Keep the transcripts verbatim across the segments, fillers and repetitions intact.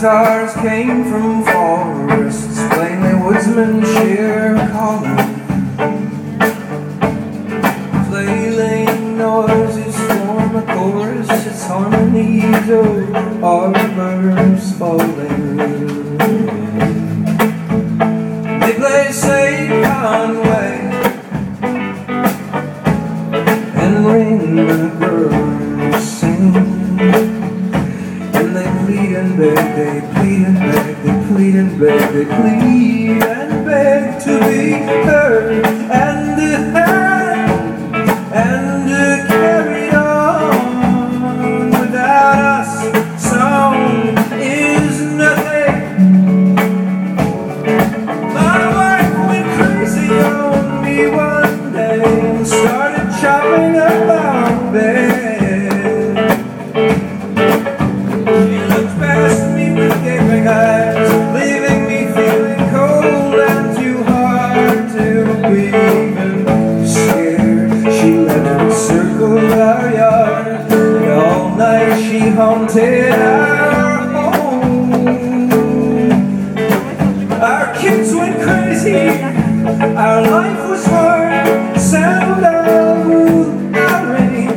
guitars came from forests, plainly woodsmen sheer calling. Flailing noises form a chorus, its harmonies of arbors falling. They play Saint Conway and ring the birds sing. Plead and beg, they plead and beg, they plead and beg, they plead and beg to be heard and heard and carried on. Without us, song is nothing. My wife went crazy on me one day and started chopping up our bed. She haunted our home. Our kids went crazy. Our life was hard. Sound of rain.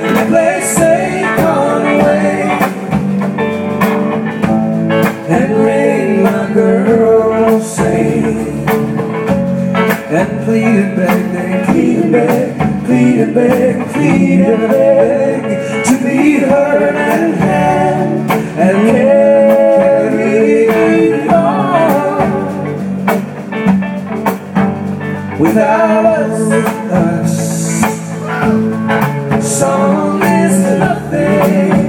And they play Saint Conway and rain, my girl, sing. And plead and beg, they plead and beg, plead and beg, plead and beg to be heard and had and carried on. Without us, us, song is nothing.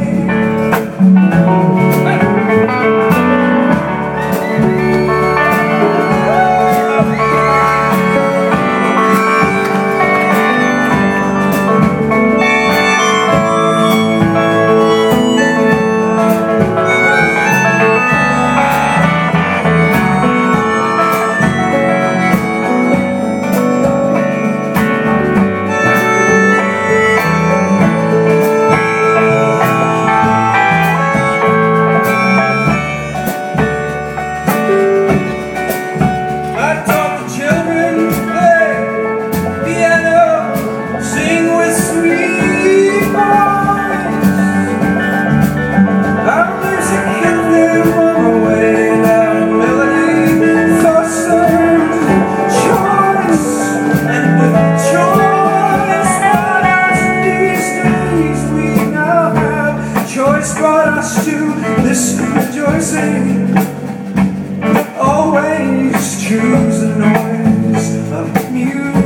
Brought us to this rejoicing. Always choose the noise of music.